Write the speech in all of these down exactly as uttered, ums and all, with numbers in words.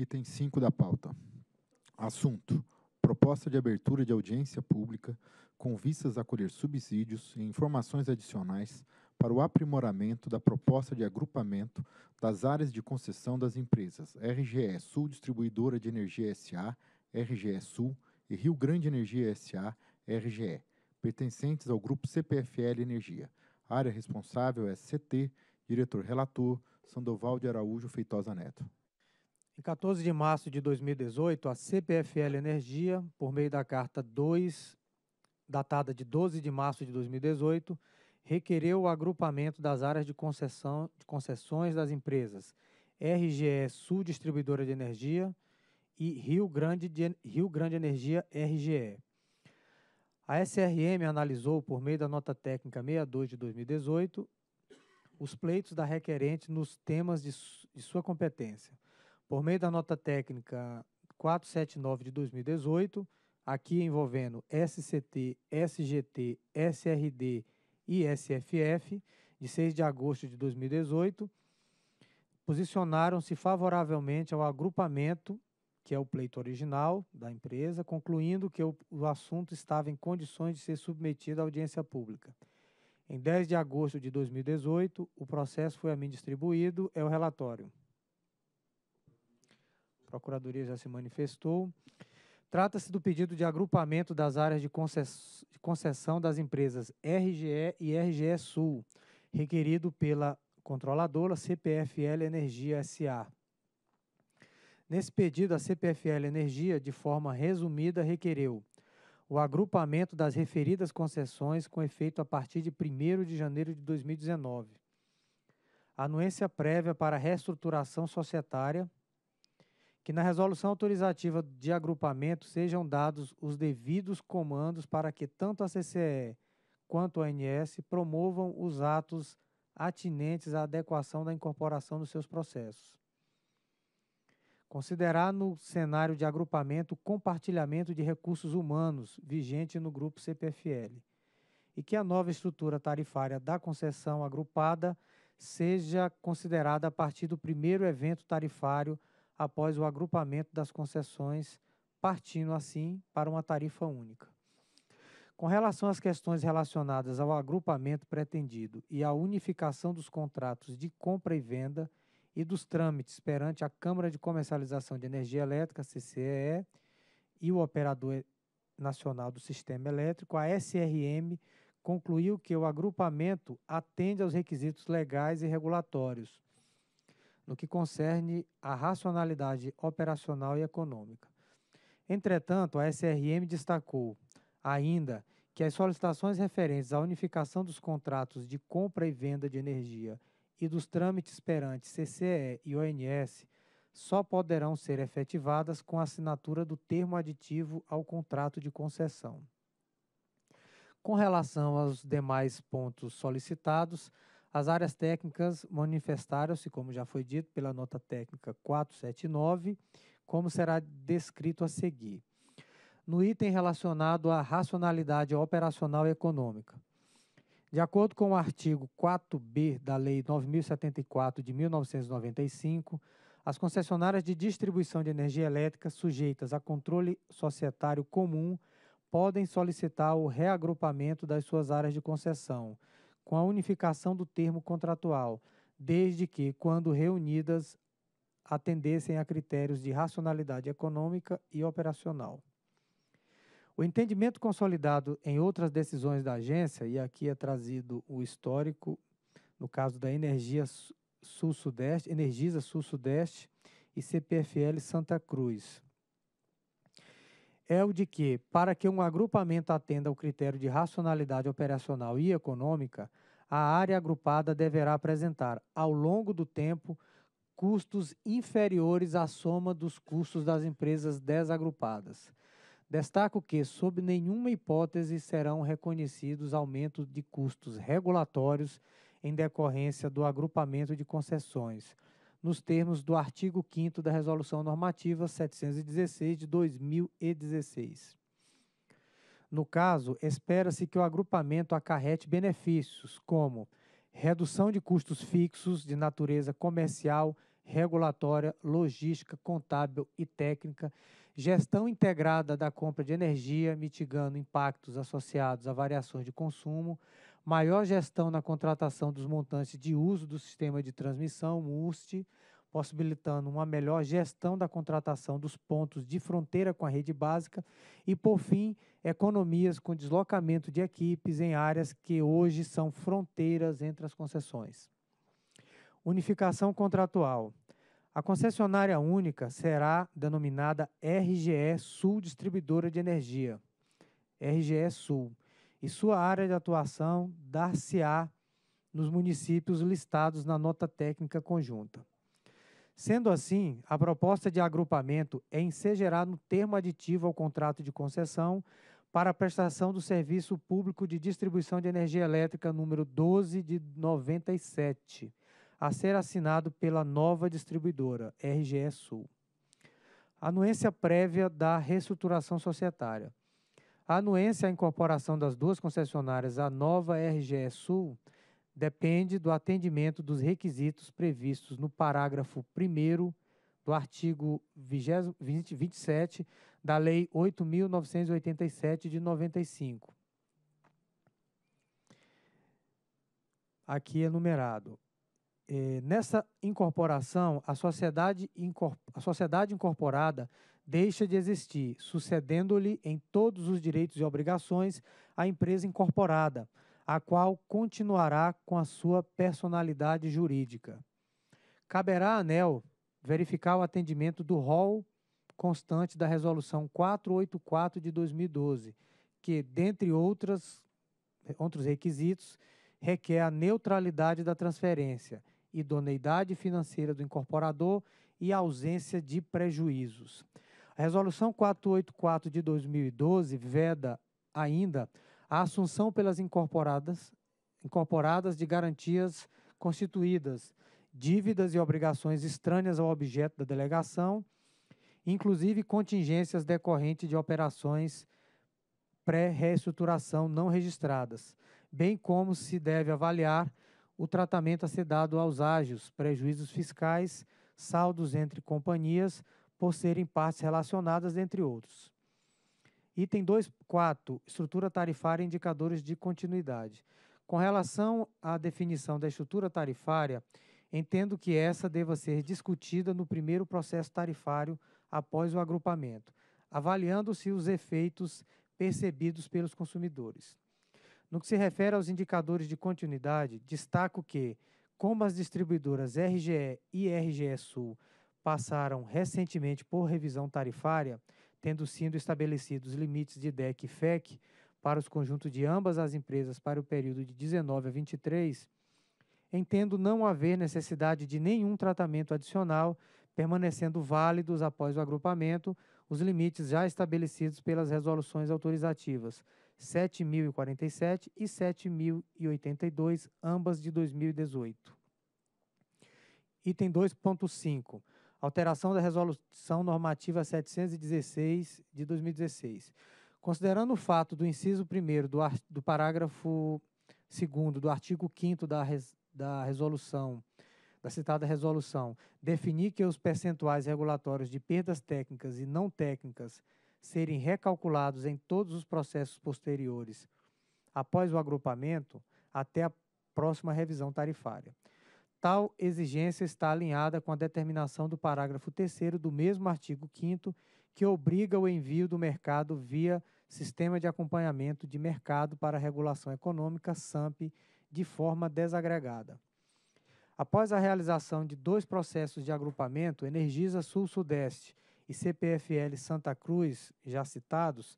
Item cinco da pauta. Assunto: proposta de abertura de audiência pública com vistas a colher subsídios e informações adicionais para o aprimoramento da proposta de agrupamento das áreas de concessão das empresas R G E Sul Distribuidora de Energia S A, R G E Sul e Rio Grande Energia S A, R G E, pertencentes ao grupo C P F L Energia. A área responsável é C T, diretor relator Sandoval de Araújo Feitosa Neto. Em quatorze de março de dois mil e dezoito, a C P F L Energia, por meio da Carta dois, datada de doze de março de dois mil e dezoito, requereu o agrupamento das áreas de concessão, de concessões das empresas R G E Sul Distribuidora de Energia e Rio Grande, de, Rio Grande Energia R G E. A S R M analisou, por meio da nota técnica sessenta e dois de dois mil e dezoito, os pleitos da requerente nos temas de, su, de sua competência. Por meio da nota técnica quatrocentos e setenta e nove de dois mil e dezoito, aqui envolvendo S C T, S G T, S R D e S F F, de seis de agosto de dois mil e dezoito, posicionaram-se favoravelmente ao agrupamento, que é o pleito original da empresa, concluindo que o, o assunto estava em condições de ser submetido à audiência pública. Em dez de agosto de dois mil e dezoito, o processo foi a mim distribuído, é o relatório. A Procuradoria já se manifestou. Trata-se do pedido de agrupamento das áreas de concessão das empresas R G E e R G E Sul, requerido pela controladora C P F L Energia S A. Nesse pedido, a C P F L Energia, de forma resumida, requereu o agrupamento das referidas concessões com efeito a partir de primeiro de janeiro de dois mil e dezenove, anuência prévia para reestruturação societária, que na resolução autorizativa de agrupamento sejam dados os devidos comandos para que tanto a C C E E quanto a O N S promovam os atos atinentes à adequação da incorporação dos seus processos. Considerar no cenário de agrupamento o compartilhamento de recursos humanos vigente no grupo C P F L e que a nova estrutura tarifária da concessão agrupada seja considerada a partir do primeiro evento tarifário após o agrupamento das concessões, partindo assim para uma tarifa única. Com relação às questões relacionadas ao agrupamento pretendido e à unificação dos contratos de compra e venda e dos trâmites perante a Câmara de Comercialização de Energia Elétrica, C C E E, e o Operador Nacional do Sistema Elétrico, a S R M concluiu que o agrupamento atende aos requisitos legais e regulatórios, no que concerne à racionalidade operacional e econômica. Entretanto, a S R M destacou ainda que as solicitações referentes à unificação dos contratos de compra e venda de energia e dos trâmites perante C C E E e O N S só poderão ser efetivadas com a assinatura do termo aditivo ao contrato de concessão. Com relação aos demais pontos solicitados, as áreas técnicas manifestaram-se, como já foi dito, pela nota técnica quatrocentos e setenta e nove, como será descrito a seguir. No item relacionado à racionalidade operacional e econômica, de acordo com o artigo quatro B da Lei nove mil e setenta e quatro de mil novecentos e noventa e cinco, as concessionárias de distribuição de energia elétrica sujeitas a controle societário comum podem solicitar o reagrupamento das suas áreas de concessão, com a unificação do termo contratual, desde que, quando reunidas, atendessem a critérios de racionalidade econômica e operacional. O entendimento consolidado em outras decisões da agência, e aqui é trazido o histórico, no caso da Energisa Sul-Sudeste, Energisa Sul-Sudeste e C P F L Santa Cruz, é o de que, para que um agrupamento atenda ao critério de racionalidade operacional e econômica, a área agrupada deverá apresentar, ao longo do tempo, custos inferiores à soma dos custos das empresas desagrupadas. Destaco que, sob nenhuma hipótese, serão reconhecidos aumentos de custos regulatórios em decorrência do agrupamento de concessões, nos termos do artigo quinto da Resolução Normativa setecentos e dezesseis de dois mil e dezesseis. No caso, espera-se que o agrupamento acarrete benefícios, como redução de custos fixos de natureza comercial, regulatória, logística, contábil e técnica, gestão integrada da compra de energia, mitigando impactos associados a variações de consumo, maior gestão na contratação dos montantes de uso do sistema de transmissão, M U S T, possibilitando uma melhor gestão da contratação dos pontos de fronteira com a rede básica e, por fim, economias com deslocamento de equipes em áreas que hoje são fronteiras entre as concessões. Unificação contratual. A concessionária única será denominada R G E Sul Distribuidora de Energia, R G E Sul, e sua área de atuação dar-se-á nos municípios listados na nota técnica conjunta. Sendo assim, a proposta de agrupamento é ensejar no termo aditivo ao contrato de concessão para a prestação do Serviço Público de Distribuição de Energia Elétrica número doze de noventa e sete, a ser assinado pela nova distribuidora, R G E Sul. Anuência prévia da reestruturação societária. A anuência à incorporação das duas concessionárias à nova R G E Sul depende do atendimento dos requisitos previstos no parágrafo primeiro do artigo vinte, vinte e sete da Lei oito mil novecentos e oitenta e sete, de noventa e cinco. Aqui é numerado. É, nessa incorporação, a sociedade, incor a sociedade incorporada deixa de existir, sucedendo-lhe em todos os direitos e obrigações a empresa incorporada, a qual continuará com a sua personalidade jurídica. Caberá à ANEEL verificar o atendimento do rol constante da Resolução quatrocentos e oitenta e quatro de dois mil e doze, que, dentre outras, outros requisitos, requer a neutralidade da transferência, idoneidade financeira do incorporador e ausência de prejuízos. A Resolução quatrocentos e oitenta e quatro de dois mil e doze veda ainda a assunção pelas incorporadas, incorporadas de garantias constituídas, dívidas e obrigações estranhas ao objeto da delegação, inclusive contingências decorrentes de operações pré-reestruturação não registradas, bem como se deve avaliar o tratamento a ser dado aos ágios, prejuízos fiscais, saldos entre companhias, por serem partes relacionadas, entre outros. Item dois ponto quatro, estrutura tarifária e indicadores de continuidade. Com relação à definição da estrutura tarifária, entendo que essa deva ser discutida no primeiro processo tarifário após o agrupamento, avaliando-se os efeitos percebidos pelos consumidores. No que se refere aos indicadores de continuidade, destaco que, como as distribuidoras R G E e R G E Sul passaram recentemente por revisão tarifária, tendo sido estabelecidos limites de D E C e F E C para os conjuntos de ambas as empresas para o período de dezenove a vinte e três, entendo não haver necessidade de nenhum tratamento adicional, permanecendo válidos após o agrupamento os limites já estabelecidos pelas resoluções autorizativas sete mil e quarenta e sete e sete mil e oitenta e dois, ambas de dois mil e dezoito. Item dois ponto cinco. Alteração da Resolução Normativa setecentos e dezesseis, de dois mil e dezesseis. Considerando o fato do inciso primeiro do, do parágrafo segundo do artigo quinto da, res, da resolução, da citada resolução, definir que os percentuais regulatórios de perdas técnicas e não técnicas serem recalculados em todos os processos posteriores após o agrupamento até a próxima revisão tarifária. Tal exigência está alinhada com a determinação do parágrafo terceiro do mesmo artigo quinto, que obriga o envio do mercado via Sistema de Acompanhamento de Mercado para a Regulação Econômica, SAMP, de forma desagregada. Após a realização de dois processos de agrupamento, Energisa Sul-Sudeste e C P F L Santa Cruz, já citados,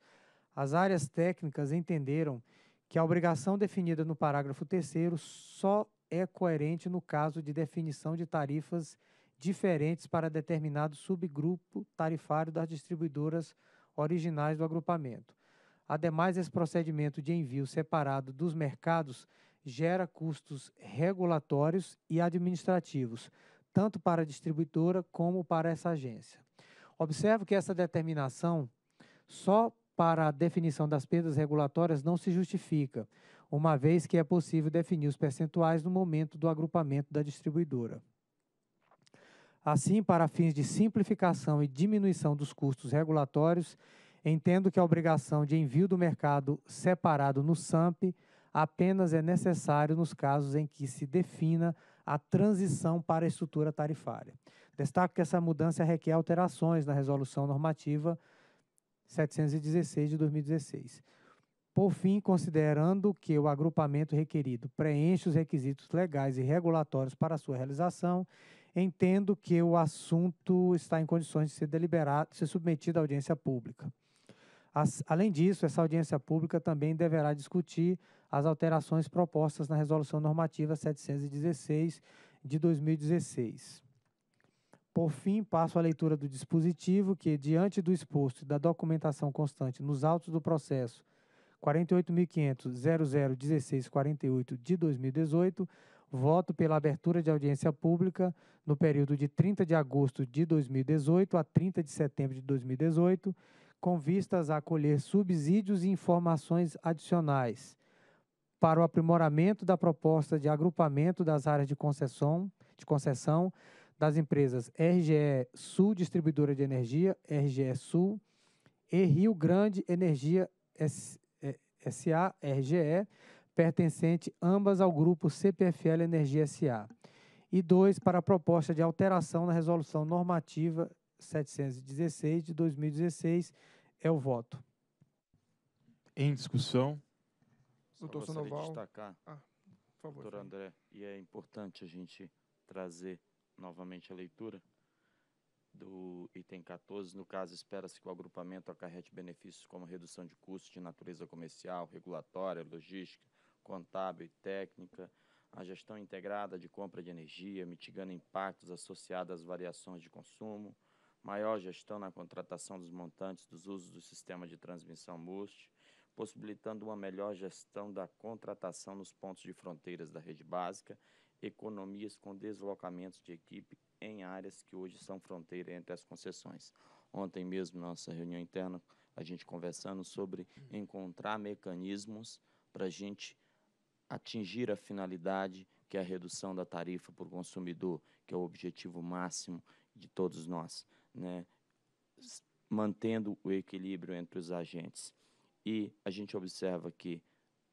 as áreas técnicas entenderam que a obrigação definida no parágrafo terceiro só é coerente no caso de definição de tarifas diferentes para determinado subgrupo tarifário das distribuidoras originais do agrupamento. Ademais, esse procedimento de envio separado dos mercados gera custos regulatórios e administrativos, tanto para a distribuidora como para essa agência. Observo que essa determinação só para a definição das perdas regulatórias não se justifica, uma vez que é possível definir os percentuais no momento do agrupamento da distribuidora. Assim, para fins de simplificação e diminuição dos custos regulatórios, entendo que a obrigação de envio do mercado separado no SAMP apenas é necessário nos casos em que se defina a transição para a estrutura tarifária. Destaco que essa mudança requer alterações na Resolução Normativa setecentos e dezesseis de dois mil e dezesseis. Por fim, considerando que o agrupamento requerido preenche os requisitos legais e regulatórios para sua realização, entendo que o assunto está em condições de ser deliberado, de ser submetido à audiência pública. As, além disso, essa audiência pública também deverá discutir as alterações propostas na Resolução Normativa setecentos e dezesseis de dois mil e dezesseis. Por fim, passo à leitura do dispositivo que, diante do exposto e da documentação constante nos autos do processo quarenta e oito mil quinhentos ponto zero zero um seis quatro oito de dois mil e dezoito, voto pela abertura de audiência pública no período de trinta de agosto de dois mil e dezoito a trinta de setembro de dois mil e dezoito, com vistas a colher subsídios e informações adicionais para o aprimoramento da proposta de agrupamento das áreas de concessão, de concessão das empresas R G E Sul Distribuidora de Energia, R G E Sul, e Rio Grande Energia S A, R G E, pertencente ambas ao grupo C P F L Energia S A. E dois, para a proposta de alteração na Resolução Normativa setecentos e dezesseis de dois mil e dezesseis, é o voto. Em discussão. Doutor Sandoval. Destacar, ah, por favor, doutor André, e é importante a gente trazer novamente a leitura do item quatorze. No caso, espera-se que o agrupamento acarrete benefícios como redução de custos de natureza comercial, regulatória, logística, contábil e técnica, a gestão integrada de compra de energia, mitigando impactos associados às variações de consumo, maior gestão na contratação dos montantes dos usos do sistema de transmissão MUST, possibilitando uma melhor gestão da contratação nos pontos de fronteiras da rede básica, economias com deslocamentos de equipe em áreas que hoje são fronteira entre as concessões. Ontem mesmo, nossa reunião interna, a gente conversando sobre encontrar mecanismos para a gente atingir a finalidade que é a redução da tarifa por consumidor, que é o objetivo máximo de todos nós, né? Mantendo o equilíbrio entre os agentes. E a gente observa que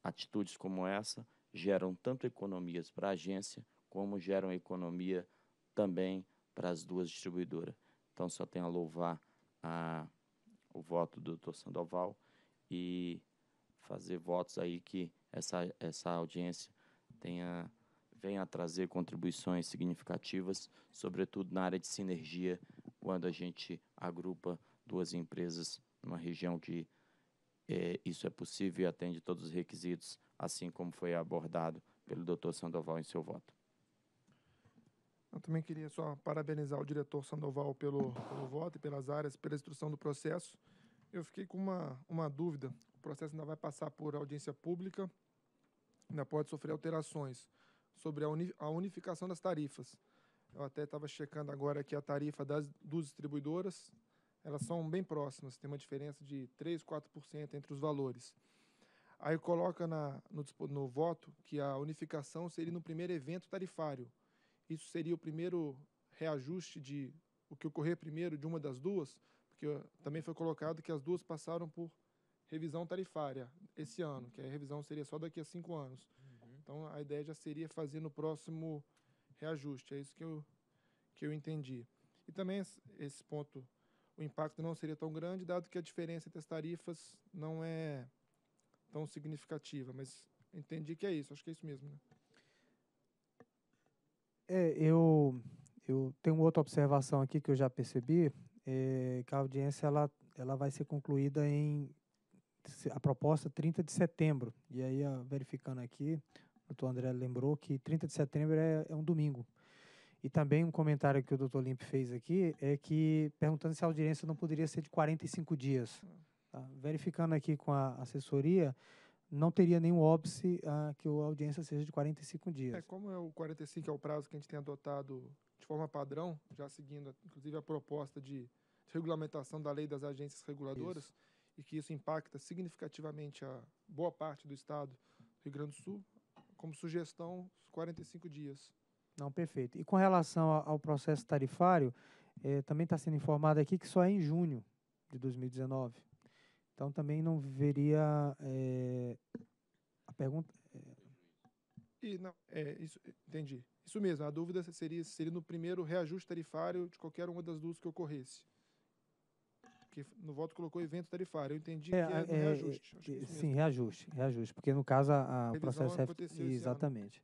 atitudes como essa geram tanto economias para a agência, como geram economia também para as duas distribuidoras. Então, só tenho a louvar a, o voto do doutor Sandoval e fazer votos aí que essa, essa audiência tenha, venha a trazer contribuições significativas, sobretudo na área de sinergia, quando a gente agrupa duas empresas numa região que é, isso é possível e atende todos os requisitos, assim como foi abordado pelo doutor Sandoval em seu voto. Eu também queria só parabenizar o diretor Sandoval pelo, pelo voto e pelas áreas, pela instrução do processo. Eu fiquei com uma, uma dúvida. O processo ainda vai passar por audiência pública, ainda pode sofrer alterações sobre a, uni, a unificação das tarifas. Eu até estava checando agora aqui a tarifa das duas distribuidoras. Elas são bem próximas, tem uma diferença de três, quatro por cento entre os valores. Aí coloca na, no, no voto que a unificação seria no primeiro evento tarifário. Isso seria o primeiro reajuste de o que ocorrer primeiro de uma das duas, porque também foi colocado que as duas passaram por revisão tarifária esse ano, que a revisão seria só daqui a cinco anos. Uhum. Então, a ideia já seria fazer no próximo reajuste, é isso que eu, que eu entendi. E também esse ponto, o impacto não seria tão grande, dado que a diferença entre as tarifas não é tão significativa, mas entendi que é isso, acho que é isso mesmo, né? É, eu, eu tenho outra observação aqui que eu já percebi, é, que a audiência ela, ela vai ser concluída em a proposta trinta de setembro. E aí, a, verificando aqui, o doutor André lembrou que trinta de setembro é, é um domingo. E também um comentário que o doutor Limpe fez aqui é que, perguntando se a audiência não poderia ser de quarenta e cinco dias. Tá? Verificando aqui com a assessoria, não teria nenhum óbice a que a audiência seja de quarenta e cinco dias. É, como é o quarenta e cinco é o prazo que a gente tem adotado de forma padrão, já seguindo, inclusive, a proposta de, de regulamentação da lei das agências reguladoras, isso. E que isso impacta significativamente a boa parte do estado do Rio Grande do Sul, como sugestão, quarenta e cinco dias. Não, perfeito. E com relação ao processo tarifário, eh, também está sendo informado aqui que só é em junho de dois mil e dezenove. Então, também não veria eh, a pergunta... Eh... E, não, é, isso, entendi. Isso mesmo, a dúvida seria, seria no primeiro reajuste tarifário de qualquer uma das duas que ocorresse. Porque no voto colocou evento tarifário, eu entendi é, que é, é reajuste. É, é, sim, reajuste, reajuste, porque no caso a, a o processo... F... Exatamente.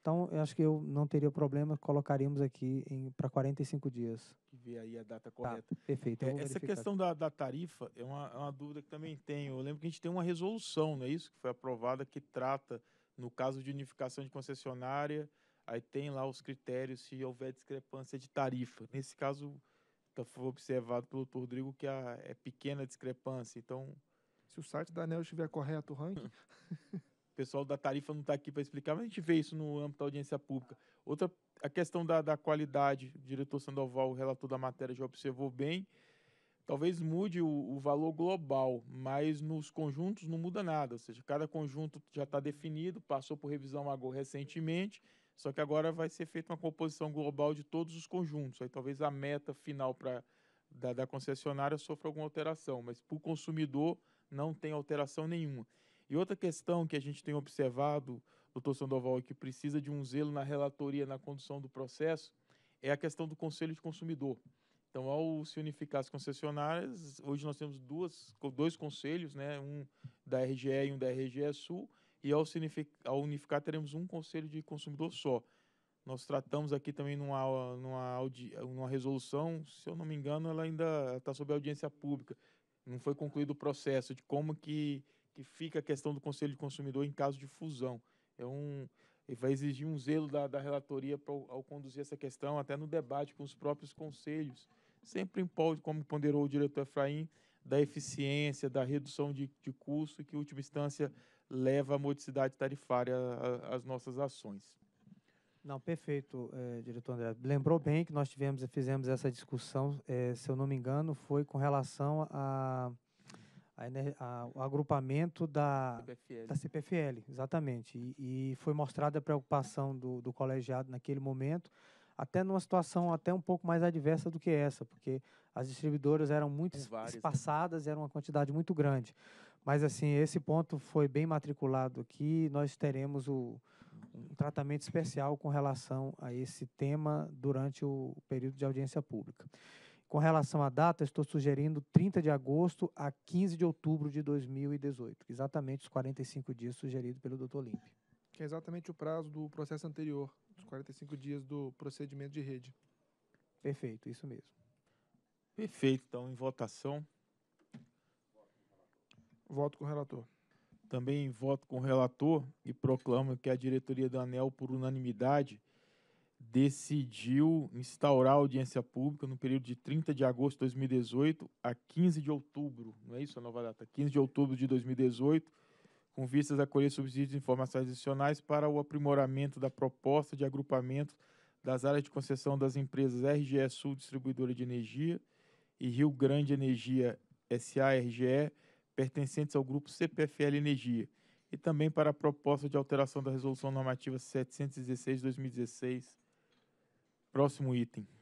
Então, eu acho que eu não teria problema, colocaríamos aqui para quarenta e cinco dias. Que vê aí a data correta. Tá, perfeito. É, essa questão da, da tarifa é uma, é uma dúvida que também tenho. Eu lembro que a gente tem uma resolução, não é isso? Que foi aprovada, que trata, no caso de unificação de concessionária, aí tem lá os critérios se houver discrepância de tarifa. Nesse caso, foi observado pelo doutor Rodrigo que a, é pequena discrepância. Então, se o site da ANEEL estiver correto, o ranking... O pessoal da tarifa não está aqui para explicar, mas a gente vê isso no âmbito da audiência pública. Outra, a questão da, da qualidade, o diretor Sandoval, o relator da matéria, já observou bem, talvez mude o, o valor global, mas nos conjuntos não muda nada, ou seja, cada conjunto já está definido, passou por revisão agora recentemente, só que agora vai ser feita uma composição global de todos os conjuntos, aí talvez a meta final pra, da, da concessionária sofra alguma alteração, mas para o consumidor não tem alteração nenhuma. E outra questão que a gente tem observado, doutor Sandoval, que precisa de um zelo na relatoria, na condução do processo, é a questão do Conselho de Consumidor. Então, ao se unificar as concessionárias, hoje nós temos duas, dois conselhos, né, um da R G E e um da R G E Sul, e ao, se unificar, ao unificar teremos um Conselho de Consumidor só. Nós tratamos aqui também numa, numa, audi, numa resolução, se eu não me engano, ela ainda está sob audiência pública. Não foi concluído o processo de como que... que fica a questão do Conselho de Consumidor em caso de fusão. É um, vai exigir um zelo da, da relatoria pra, ao conduzir essa questão, até no debate com os próprios conselhos, sempre em pol, como ponderou o diretor Efraim, da eficiência, da redução de, de custo, que, em última instância, leva a modicidade tarifária às nossas ações. Não, perfeito, eh, diretor André. Lembrou bem que nós tivemos, fizemos essa discussão, eh, se eu não me engano, foi com relação a... A, o agrupamento da C P F L, da C P F L, exatamente. E, e foi mostrada a preocupação do, do colegiado naquele momento, até numa situação até um pouco mais adversa do que essa, porque as distribuidoras eram muito várias, espaçadas, né? Era uma quantidade muito grande. Mas, assim, esse ponto foi bem matriculado aqui, nós teremos o, um tratamento especial com relação a esse tema durante o período de audiência pública. Com relação à data, estou sugerindo trinta de agosto a quinze de outubro de dois mil e dezoito, exatamente os quarenta e cinco dias sugeridos pelo doutor Limpe. Que é exatamente o prazo do processo anterior, os quarenta e cinco dias do procedimento de rede. Perfeito, isso mesmo. Perfeito, então, em votação. Voto com o relator. Também voto com o relator e proclamo que a diretoria da ANEEL, por unanimidade, decidiu instaurar a audiência pública no período de trinta de agosto de dois mil e dezoito a quinze de outubro, não é isso a nova data? quinze de outubro de dois mil e dezoito, com vistas a colher subsídios e informações adicionais para o aprimoramento da proposta de agrupamento das áreas de concessão das empresas R G E Sul Distribuidora de Energia e Rio Grande Energia S A R G E, pertencentes ao grupo C P F L Energia, e também para a proposta de alteração da Resolução Normativa setecentos e dezesseis de dois mil e dezesseis. Próximo item.